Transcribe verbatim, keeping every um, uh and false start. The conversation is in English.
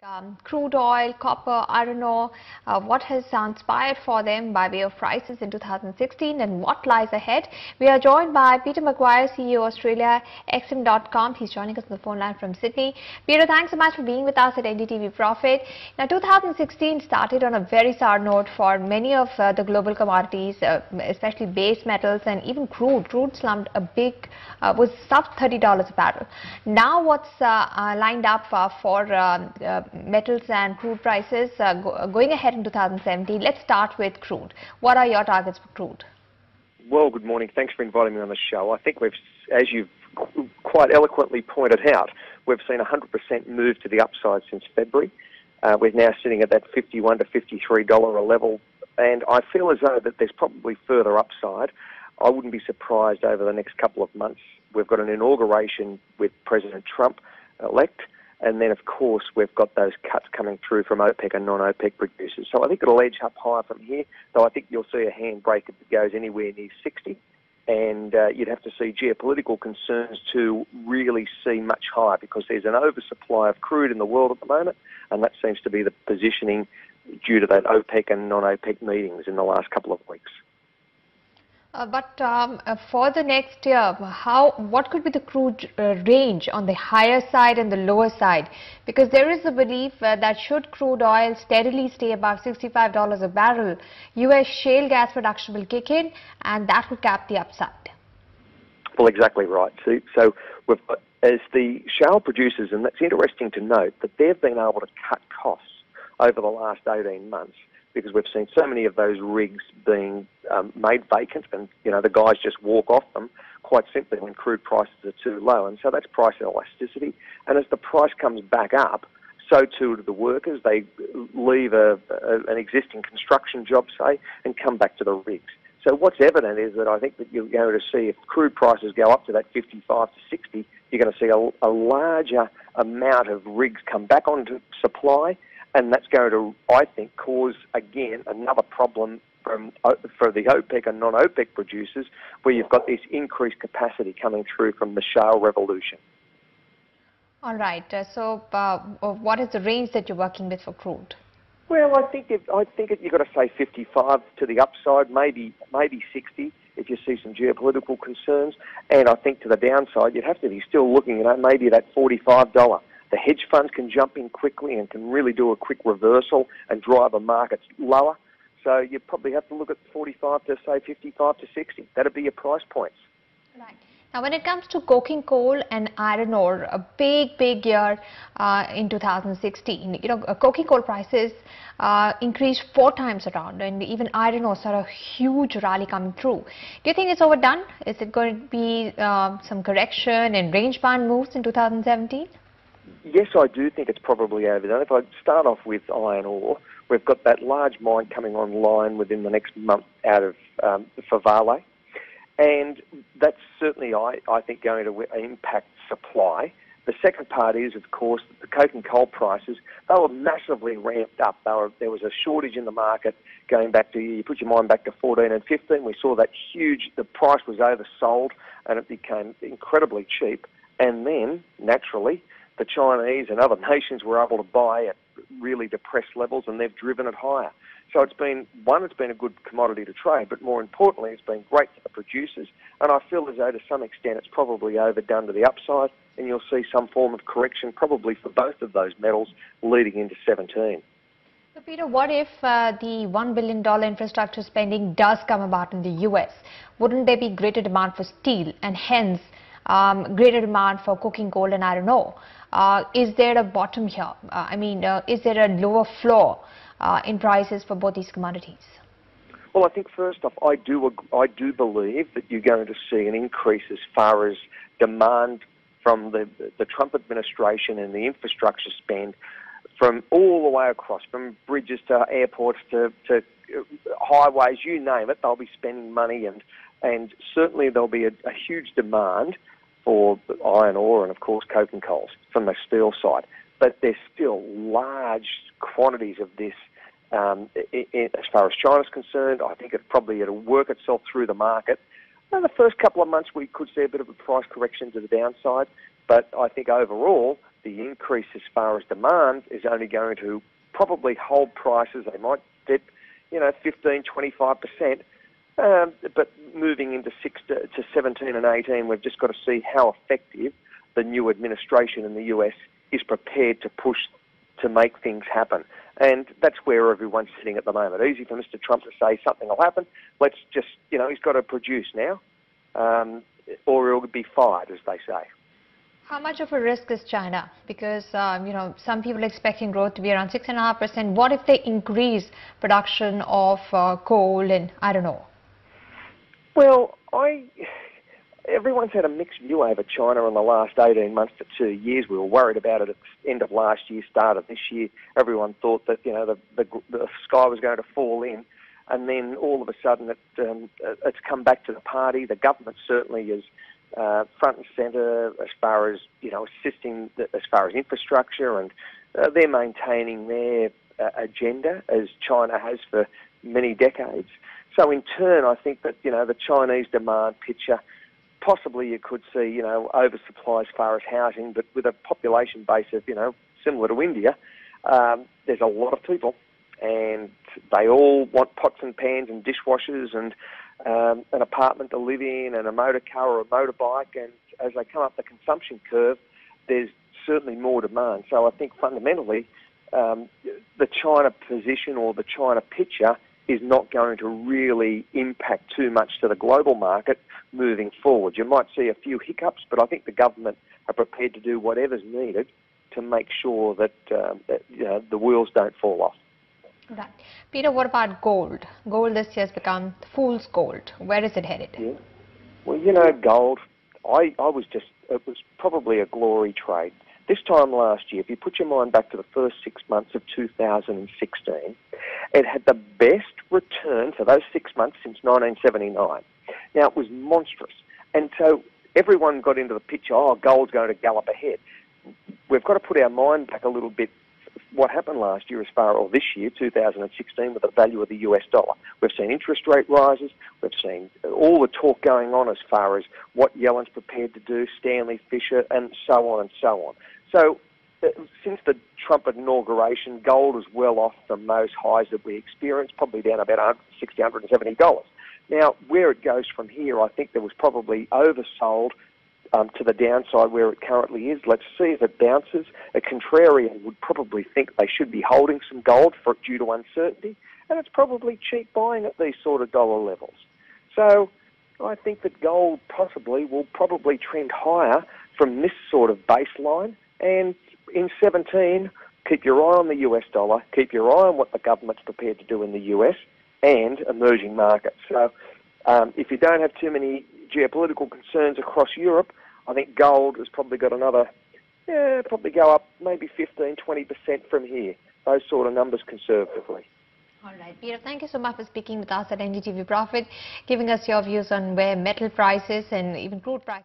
Um, crude oil, copper, iron ore, uh, what has transpired for them by way of prices in two thousand sixteen and what lies ahead. We are joined by Peter McGuire, C E O Australia, X M dot com. He's joining us on the phone line from Sydney. Peter, thanks so much for being with us at N D T V Profit. Now, two thousand sixteen started on a very sour note for many of uh, the global commodities, uh, especially base metals and even crude. Crude slumped a big, uh, was sub thirty dollars a barrel. Now, what's uh, uh, lined up uh, for uh, uh, metals and crude prices uh, go, going ahead in two thousand seventeen. Let's start with crude. What are your targets for crude? Well, good morning. Thanks for inviting me on the show. I think we've, as you've quite eloquently pointed out, we've seen a one hundred percent move to the upside since February. Uh, we're now sitting at that fifty-one to fifty-three dollar a level, and I feel as though that there's probably further upside. I wouldn't be surprised over the next couple of months. We've got an inauguration with President Trump-elect, and then, of course, we've got those cuts coming through from OPEC and non-OPEC producers. So I think it'll edge up higher from here, though I think you'll see a handbrake if it goes anywhere near sixty. And uh, you'd have to see geopolitical concerns to really see much higher, because there's an oversupply of crude in the world at the moment, and that seems to be the positioning due to that OPEC and non-OPEC meetings in the last couple of weeks. Uh, but um, uh, for the next year, how what could be the crude uh, range on the higher side and the lower side? Because there is a belief uh, that should crude oil steadily stay above sixty-five dollars a barrel, U S shale gas production will kick in, and that will cap the upside. Well, exactly right. So, so we've, as the shale producers, and that's interesting to note, that they've been able to cut costs over the last eighteen months. Because we've seen so many of those rigs being um, made vacant, and you know the guys just walk off them quite simply when crude prices are too low, and so that's price elasticity. And as the price comes back up, so too do the workers. They leave a, a, an existing construction job, say, and come back to the rigs. So what's evident is that I think that you're going to see, if crude prices go up to that fifty-five to sixty, you're going to see a, a larger amount of rigs come back onto supply. And that's going to, I think, cause, again, another problem from, for the OPEC and non-OPEC producers, where you've got this increased capacity coming through from the shale revolution. All right. Uh, so uh, what is the range that you're working with for crude? Well, I think if, I think if you've got to say fifty-five to the upside, maybe maybe sixty if you see some geopolitical concerns. And I think to the downside, you'd have to be still looking, you know, maybe that forty-five dollar. The hedge funds can jump in quickly and can really do a quick reversal and drive the markets lower. So you probably have to look at forty-five to, say, fifty-five to sixty. That would be your price points. Right. Now, when it comes to coking coal and iron ore, a big, big year uh, in two thousand sixteen. You know, coking coal prices uh, increased four times around, and even iron ore saw a huge rally coming through. Do you think it's overdone? Is it going to be uh, some correction and range-bound moves in two thousand seventeen? Yes, I do think it's probably overdone. If I start off with iron ore, we've got that large mine coming online within the next month out of um, Favale, and that's certainly, I, I think, going to impact supply. The second part is, of course, the coking coal prices, they were massively ramped up. They were, there was a shortage in the market going back to, you put your mind back to fourteen and fifteen, we saw that huge, the price was oversold and it became incredibly cheap. And then, naturally, the Chinese and other nations were able to buy at really depressed levels, and they've driven it higher. So it's been, one, it's been a good commodity to trade, but more importantly, it's been great for the producers. And I feel as though to some extent it's probably overdone to the upside, and you'll see some form of correction probably for both of those metals leading into seventeen. So Peter, what if uh, the one billion dollar infrastructure spending does come about in the U S? Wouldn't there be greater demand for steel and hence Um, greater demand for coking coal and iron ore? Uh, is there a bottom here? Uh, I mean, uh, is there a lower floor uh, in prices for both these commodities? Well, I think first off, I do, I do believe that you're going to see an increase as far as demand from the, the Trump administration and the infrastructure spend from all the way across, from bridges to airports to, to highways, you name it, they'll be spending money, and, and certainly there'll be a, a huge demand for iron ore and, of course, coking coals from the steel side. But there's still large quantities of this. Um, in, in, as far as China's concerned, I think it probably it'll work itself through the market. In the first couple of months, we could see a bit of a price correction to the downside, but I think overall the increase as far as demand is only going to probably hold prices. They might dip, you know, fifteen, twenty-five percent. Um, but moving into six to, to seventeen and eighteen, we've just got to see how effective the new administration in the U S is prepared to push to make things happen. And that's where everyone's sitting at the moment. Easy for Mister Trump to say something will happen. Let's just, you know, he's got to produce now, um, or he'll be fired, as they say. How much of a risk is China? Because, um, you know, some people are expecting growth to be around six point five percent. What if they increase production of uh, coal and, I don't know? Well, I, everyone's had a mixed view over China in the last eighteen months to two years. We were worried about it at the end of last year, start of this year. Everyone thought that, you know, the, the, the sky was going to fall in. And then all of a sudden it, um, it's come back to the party. The government certainly is uh, front and centre as far as, you know, assisting the, as far as infrastructure. And uh, they're maintaining their uh, agenda, as China has for many decades. So in turn, I think that, you know, the Chinese demand picture, possibly you could see, you know, oversupply as far as housing, but with a population base of, you know, similar to India, um, there's a lot of people and they all want pots and pans and dishwashers and um, an apartment to live in and a motor car or a motorbike. And as they come up the consumption curve, there's certainly more demand. So I think fundamentally um, the China position or the China picture is not going to really impact too much to the global market moving forward. You might see a few hiccups, but I think the government are prepared to do whatever's needed to make sure that, uh, that you know, the wheels don't fall off. Right. Peter, what about gold? Gold this year has become fool's gold. Where is it headed? Yeah. Well, you know, gold, I, I was just, it was probably a glory trade. This time last year, if you put your mind back to the first six months of two thousand sixteen, it had the best return for those six months since nineteen seventy-nine. Now, it was monstrous. And so everyone got into the picture, oh, gold's going to gallop ahead. We've got to put our mind back a little bit. What happened last year as far, or this year, two thousand sixteen, with the value of the U S dollar. We've seen interest rate rises. We've seen all the talk going on as far as what Yellen's prepared to do, Stanley Fischer, and so on and so on. So uh, since the Trump inauguration, gold is well off from those highs that we experienced, probably down about one hundred sixty dollars, one hundred seventy dollars. Now, where it goes from here, I think there was probably oversold Um, to the downside where it currently is. Let's see if it bounces. A contrarian would probably think they should be holding some gold for due to uncertainty, and it's probably cheap buying at these sort of dollar levels. So I think that gold possibly will probably trend higher from this sort of baseline, and in seventeen, keep your eye on the U S dollar, keep your eye on what the government's prepared to do in the U S and emerging markets. So um, if you don't have too many geopolitical concerns across Europe, I think gold has probably got another, yeah, probably go up maybe fifteen, twenty percent from here. Those sort of numbers conservatively. All right, Peter, thank you so much for speaking with us at N D T V Profit, giving us your views on where metal prices and even crude prices.